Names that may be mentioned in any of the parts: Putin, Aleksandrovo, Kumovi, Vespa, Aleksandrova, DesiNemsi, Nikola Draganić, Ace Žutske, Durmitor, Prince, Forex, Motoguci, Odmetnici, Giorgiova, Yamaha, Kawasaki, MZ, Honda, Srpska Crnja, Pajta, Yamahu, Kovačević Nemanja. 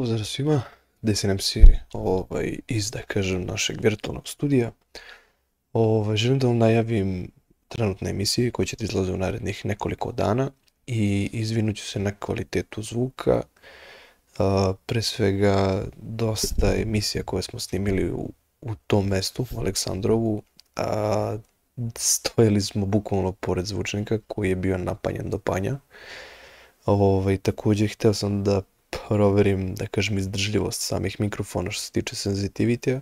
Pozdrav svima, DesiNemsi iz, da kažem, našeg virtualnog studija. Želim da vam najavim trenutne emisije koje ćete izlaze u narednih nekoliko dana i izvinuću se na kvalitetu zvuka. Pre svega, dosta emisija koje smo snimili u tom mestu, u Aleksandrovu, stojili smo bukvalno pored zvučnika koji je bio napanjen do panja. Također, htio sam da proverim, da kažem, izdržljivost samih mikrofona što se tiče senzitivitija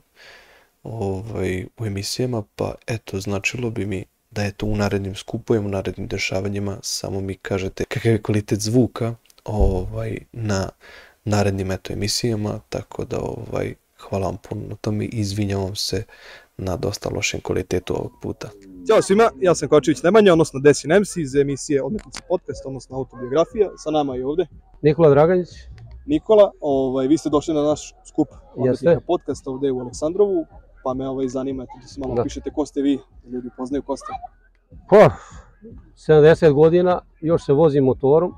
u emisijama, pa eto, značilo bi mi da je to u narednim skupovima, u narednim dešavanjima, samo mi kažete kakav je kvalitet zvuka na narednim emisijama, tako da hvala vam puno na tome i izvinjavam se na dosta lošem kvalitetu ovog puta. Ćao svima, ja sam Kovačević Nemanja, odnosno DesiNemsi iz emisije Odmetnici podcast, odnosno autobiografija. Sa nama je ovde Nikola Draganić. Nikola, vi ste došli na naš skup Odmetnika podcasta ovde u Aleksandrovu, pa me zanima da se malo opišete ko ste vi, ljudi poznaju ko ste. 70 godina, još se vozim motorom,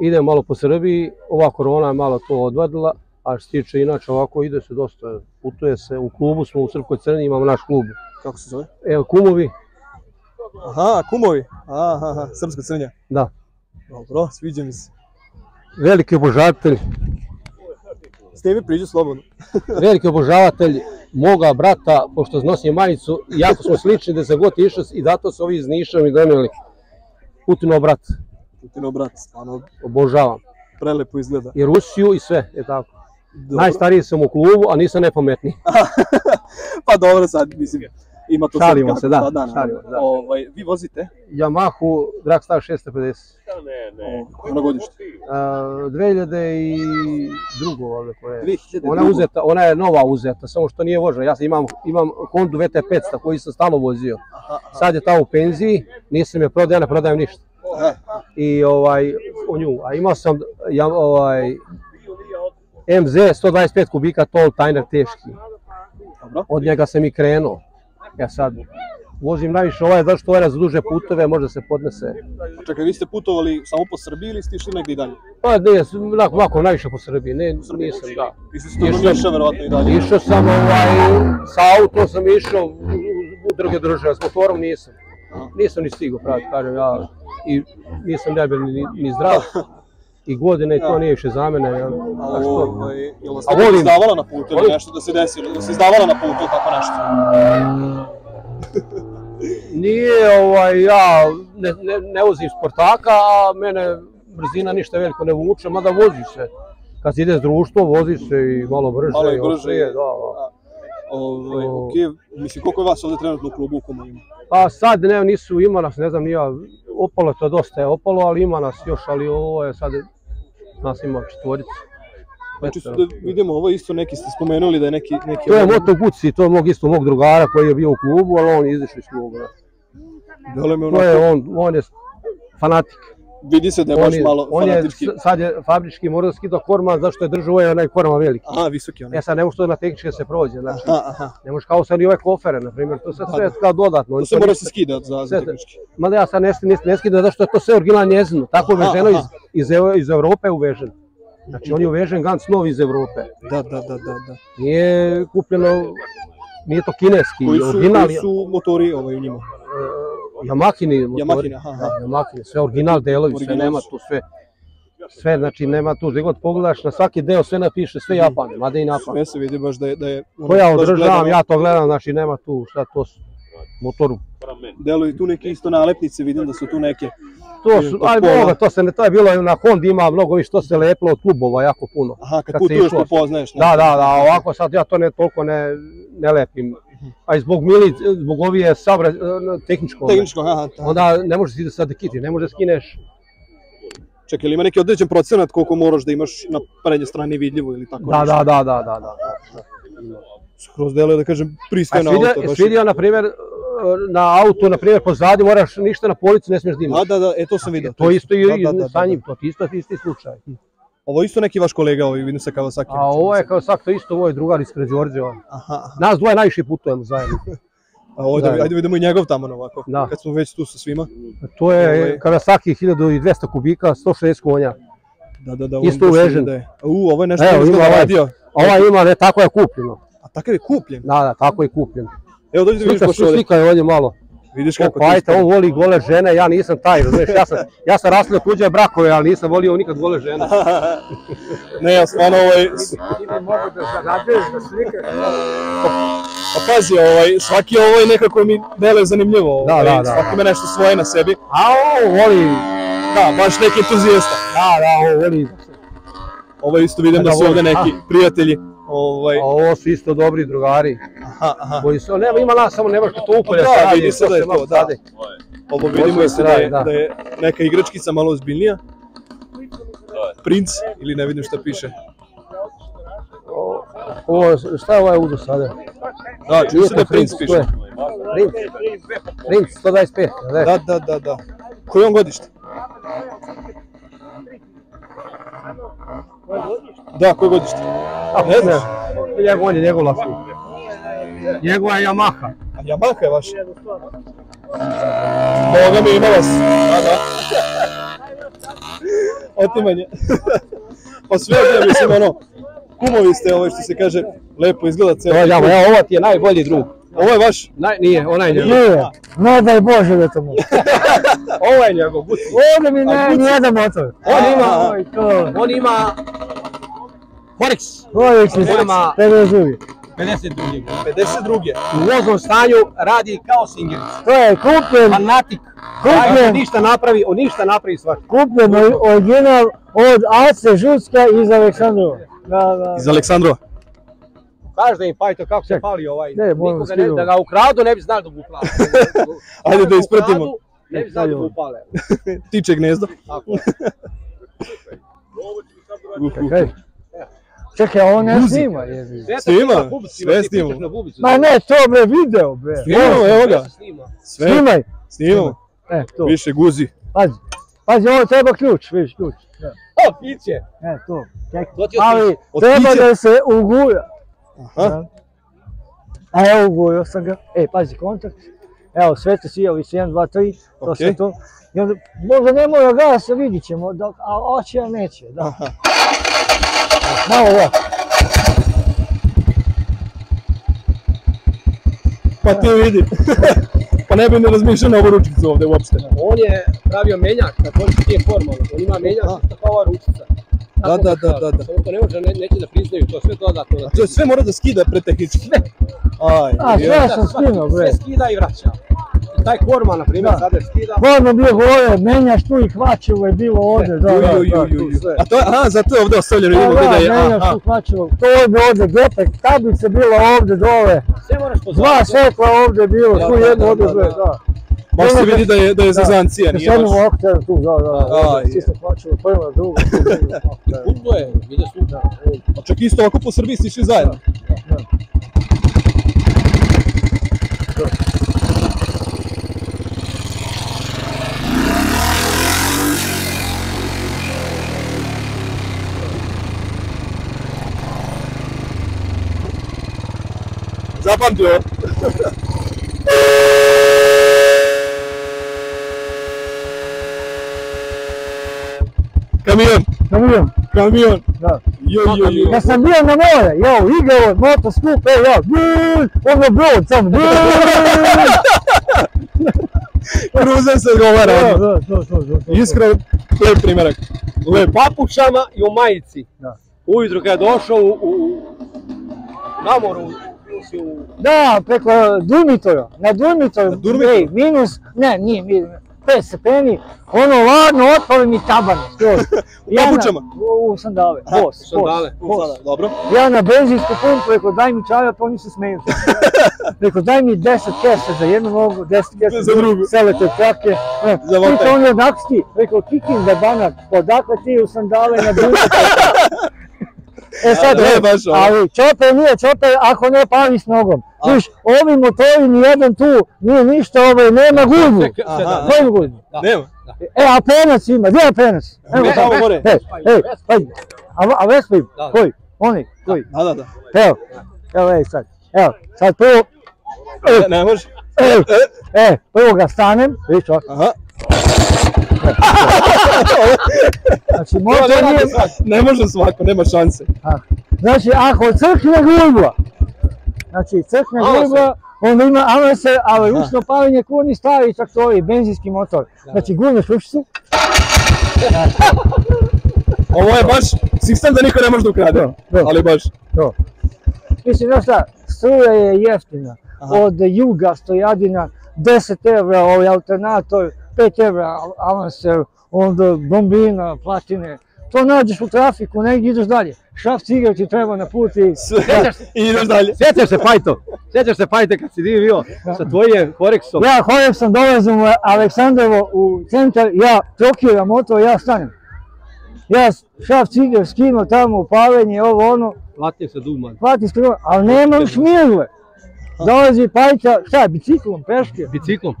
idem malo po Srbiji, ova korona je malo to odvadila, a što se tiče inače ovako ide se dosta, putuje se, u klubu smo u Srpskoj Crnji, imamo naš klub. Kako se zove? Evo, Kumovi. Aha, Kumovi, Srpska Crnja. Da. Dobro, sviđa mi se. Veliki obožavatelj. S tebi priđu slobodno. Veliki obožavatelj moga brata, pošto nosim majicu, jako smo slični da se god išao i zato se ovi iz Niša mi donijeli. Putinov brat. Putinov brat, stvarno. Obožavam. Prelepo izgleda. I Rusiju i sve, je tako. Najstariji sam u klubu, a nisam najpametniji. Pa dobro sad, mislim, ima to sad kako sada dana. Vi vozite? Yamahu, Dragstar 650. Ono godište? 2002. Ona je nova uzeta, samo što nije vožena. Ja imam Hondu VT500 koju sam stalno vozio. Sad je ta u penziji, nisam je prodao, ja ne prodajem ništa. I o nju, a imao sam MZ 125 kubika tall tajner teški. Od njega sam i krenuo. Ja sad vozim najviše zašto za duže putove, možda se podnese. Čekaj, vi ste putovali samo po Srbiji ili ste išli negdje i dalje? Pa ne, ovako najviše po Srbiji, nisam, da. Išao sam, sa autom sam išao u druge države, s motorom nisam. Nisam ni stigao pravi, kažem ja, i nisam debel ni zdrav, i godine i to nije više za mene, a što? Jel ste izdavala na putu ili nešto da se desilo, jel ste izdavala na putu ili tako nešto? Nije, ja ne vozim sportaka, a mene brzina ništa veliko ne vuče, mada vozi se, kad se ide s društvom vozi se i malo brže. Malo i brže, da. Mislim, koliko je vas ovdje trenutno u klubu u kome ima? Sad nisu, ima nas, ne znam, opalo to dosta je opalo, ali ima nas još, ali ovo je sad, nas ima četvorica. Čisto da vidimo, ovo isto neki ste spomenuli da je neki... To je Motoguci, to je mog drugara koji je bio u klubu, ali on je izašao iz klubu. On je fanatik. Vidi se da je baš malo fanatički. Sad je fabrički morao skida korman, zašto je držao onaj korman veliki. Aha, visoki onaj. E sad ne možeš to na tehničke se prođe, znači ne možeš kao sad i ove kofere, na primjer, to sve kao dodatno. To se mora se skidati za tehnički. Mada ja sad ne skidam, zašto je to sve original njezino, tako je uveženo iz Evrope uveženo. Znači on je uvežen ganz nov iz Evrope. Da. Nije kupljeno, nije to kineski, original. Koji su motori u njima? Yamahini motori, sve original delovi, sve nema tu sve, znači nema tu, gdje god pogledaš na svaki deo sve napiše, sve Japane, mada i napane. Sve se vidi baš da je... To ja održavam, ja to gledam, znači nema tu, šta to su, motoru. Delovi tu neke isto nalepnice, vidim da su tu neke... To su, aj mnogo, to se ne, to je bilo, na Hondi ima mnogo više, to se lepilo od klubova jako puno. Aha, kad putuješ to poznaješ. Da, ovako sad ja to ne toliko ne lepim. A i zbog ovi je tehničko, onda ne možeš da sad kiti, ne možeš da skineš. Čekaj, ili ima neki određen procenat koliko moraš da imaš na prednje strani vidljivo ili tako nešto? Da. Skroz delo je da kažem pristaje na auto. Jesi vidio na primjer na auto, na primjer pozadi moraš ništa na policu, ne smiješ da imaš. Da, to sam vidio. To isto i sa njim, to je isti slučaj. Ovo je isto neki vaš kolega, vidim sa Kawasaki. A ovo je Kawasaki, to isto, ovo je drugar ispred Giorgiova. Nas dvoje najviše putujemo zajedno. Ajde vidimo i njegov tamo ovako, kad smo već tu sa svima. To je Kawasaki 1200 kubika, 160 konja. isto uvežen. Ovo je nešto što je radio. Ovo ima, tako je kupljeno. A tako je kupljen? Da, da, tako je kupljen. Evo dođi da vidiš pošto ovdje. Slika je ovdje malo. Vidiš kako Pajta, on voli gole žene, ja nisam taj, razumiješ, ja sam rastao tuđe brakove, ali nisam volio nikad gole žene. Ne, ja stvarno ovaj... Ti mi mogu da zarađuješ da slikaš? Pa pazi, svaki ovo je nekako mi dele zanimljivo, svaki ima nešto svoje na sebi. A ovo voli... Da, baš neki entuzijesta. Da, da, ovo voli. Ovo isto vidim da su ovdje neki prijatelji. A ovo su isto dobri drugari. Ima nas, samo ne možete to upolja sada. Da, vidi se da je to, da. Ovo vidimo da je neka igračkica malo ozbiljnija. Prince, ili ne vidim šta piše. Šta je ovaj udo sada? Da, čuo se da Prince piše. Prince, 125. Da, da, da. Koji on godište? Da, koji godište? Ne znaš? On je njegov lasu. Njegova je Yamaha. A Yamaha je vaša? Boga mi, ima vas. Otimanje. Pa sve ovdje, mislim, kumovi ste, što se kaže, lepo izgleda celo. Ovo ti je najbolji drug. Ovo je vaš? Nije, ona je njegov. Nije, ne daj Bože da to može. Ovo je njegov. Ovdje mi nijedan motor. On ima... Forex. Forex iz 52. 52. 52. U voznom stanju radi kao singeric. To je kupljen. Fanatik. Kupljen. On ništa napravi svaki. Kupljen original od Ace Žutske iz Aleksandrova. Iz Aleksandrova. Kaži da im Pajto kako se pali ovaj. Da ga ukradu ne bi znali da ga upale. Ajde da ispratimo. Ne bi znali da ga upale. Tiče gnezdo. Čekaj, ovo ne snima, jebi. Snima, sve snima. Ma ne, to bre, video bre. Snimamo, evo ga. Snimaj. Snimamo. Više guzi. Pazi, pazi, ovo treba ključ, vidiš ključ. O, piće. E, to. Ali, treba da se uguja. Aha. A evo, ugujao sam ga. E, pazi, kontakt. Evo, sve te sijavi se, 1, 2, 3, to sve to. I onda, možda ne mora gasa, vidit ćemo, a oće ja neće, da. Malo ovo. Pa ti vidi. Pa ne bi ne razmišljao na ovu ručicu ovdje uopšte. On je pravio menjak, također ti je formalno. On ima menjak, tako ova ručica. Da, da, da. Samo to ne može, neće da priznaju, to sve dodatno. A to je sve mora da skida pre tehnički. Sve. A sve ja sam skino, bre. Sve skida i vraća. Taj korma, na primjer, sada je skida. Korma bio gore, menjaš tu i Hvačevo je bilo ovdje. Aha, zato je ovdje ostavljeno. Da, menjaš tu Hvačevo. To je ovdje ovdje gepek, tablice bila ovdje dole. Dva svetla ovdje bilo, tu jedno ovdje dole, da. Možeš se vidi da je zazancija, nije baš... Sada imamo okter tu, da, svi se Hvačevo, prva, druga, druga. Kupno je, vidio su. A čak isto ovako po Srbiji ste išli zajedno. Zapamtio! Kamion! Kamion! Kamion! Da. Ja sam bio na more, jao, igao, moto, skup, jao, ono brod, sam, Kruzem se odgovara. Iskra, lep primjerak. U papučama i u majici. Ujutro kada je došao na moru, da, preko Durmitora, na Durmitoru, minus, ne, nije, 5 stepeni, ono ladno, otpali mi tabane, skroz. U papučama? U sandale, bos. Dobro. Ja na benzinsku pumpu, rekao daj mi čarap, oni se smeju. Rekao daj mi 10 kese za jednu nogu, 10 kese za drugu, selete trake. Rekao on je odakski, rekao kikim da banak, odakle ti u sandale na Durmitoru. E sad, ali čoper nije čoper ako ne pali s nogom. Viš, ovi motori nijedan tu nije ništa, nema gužbu. Nema gužbu. E, a penac ima, gdje je penac? Evo gore. A Vespa ima, koji? Oni, koji? Da, da. Evo, sad prvo... Ne može. Prvo ga stanem, viš, ovako. Znači, ne može svako, nema šanse. Znači, ako crkne gugla, znači crkne gugla, onda ima amorser, ali ručno palenje ko ni stari, čak su ovi benzinski motor. Znači, gurneš ručicu. Ovo je baš sistem da niko ne može da ukrade, ali baš. Mislim, znaš šta, struja je jeftina, od juga stojadina, 10 evra ovaj alternator, 5 evra avanser, onda bombina, platine, to nađeš u trafiku, negdje ideš dalje, šaf cigar ti treba na put i... ideš dalje. Sjećaš se Pajto, sjećaš se Pajte kad si divio sa tvojim Forexom. Ja Forexom dolazim u Aleksandrovo u centar, ja trokiram motor, ja stanem. Ja šaf cigar skinu tamo u palenje, ovo ono. Platim se duman. Platim se duman, ali nemam šmirle. Dolazi Pajta, šta je, biciklom, peške? Biciklom.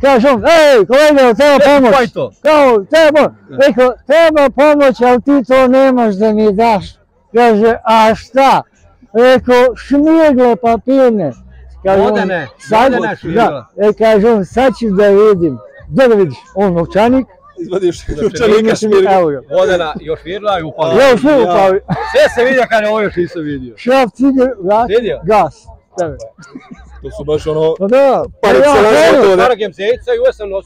Kaže on, ej, kolega, treba pomoć. Pajto. Kao, treba pomoć, ali ti to nemaš da mi daš. Kaže, a šta? Rekao, šmirgle papirne. Vodene, vodene šmirgle. Kaže on, sad ću da vidim. Gdje da vidiš? On novčanik. Izvadiš novčanika šmirgle. Vodena, još virla i upali. Još virla i upali. Sve se vidio kada ovo još nisam vidio. Šaf, cigar, gas. To su baš ono... Pa da, pa ja krenu...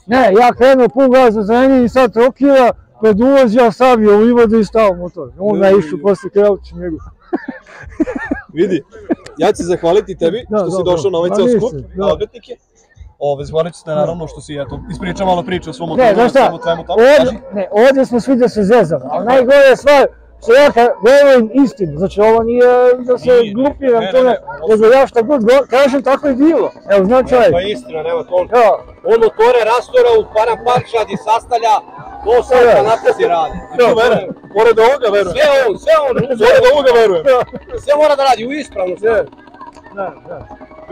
Ne, ja krenu pun gaz za zemlji i sad trokira, pred ulaz ja savio u Ivode i stao motor. Onda išu posle kraući njegu. Vidi, ja ću zahvaliti tebi što si došao na ovaj ceo skup, na odmetnike. Zahvalit ću se naravno što si ispričao malo priča o svom motoru. Ne, znaš šta, ovdje smo svi da se zezamo, ali najgore je stvar... što ja govorim istinu, znači ovo nije da se glupiram, nego ja šta god kažem tako je bilo, evo znam čovjek. To je istina, nema toliko. On motore rastora u para parčad i sastavlja, to sve da napezi radi. Pored ovoga verujem. Sve on, sve on. Pored ovoga verujem. Sve mora da radi, u ispravno sve.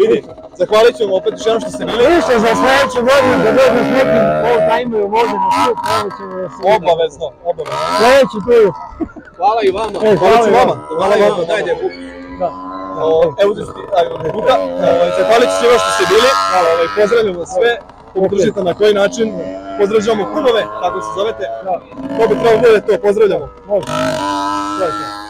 Vidi, zahvalit ću vam opet što ste bili. Više za sljedeću godinu da dođeš nekim all-timeru možda na skup, ovo ćemo da se vidimo. Obavezno, obavezno. Sljedeći prvi. Hvala i vama. Hvala i vama. Hvala i vama, dajde je buka. Evo uzeti ti, ajde, buka. Zahvalit ću vam što ste bili. Pozdravljamo vas sve. Podržite na koji način. Pozdravljamo Kumove, tako se zovete. Kako treba bude to, pozdravljamo. Može.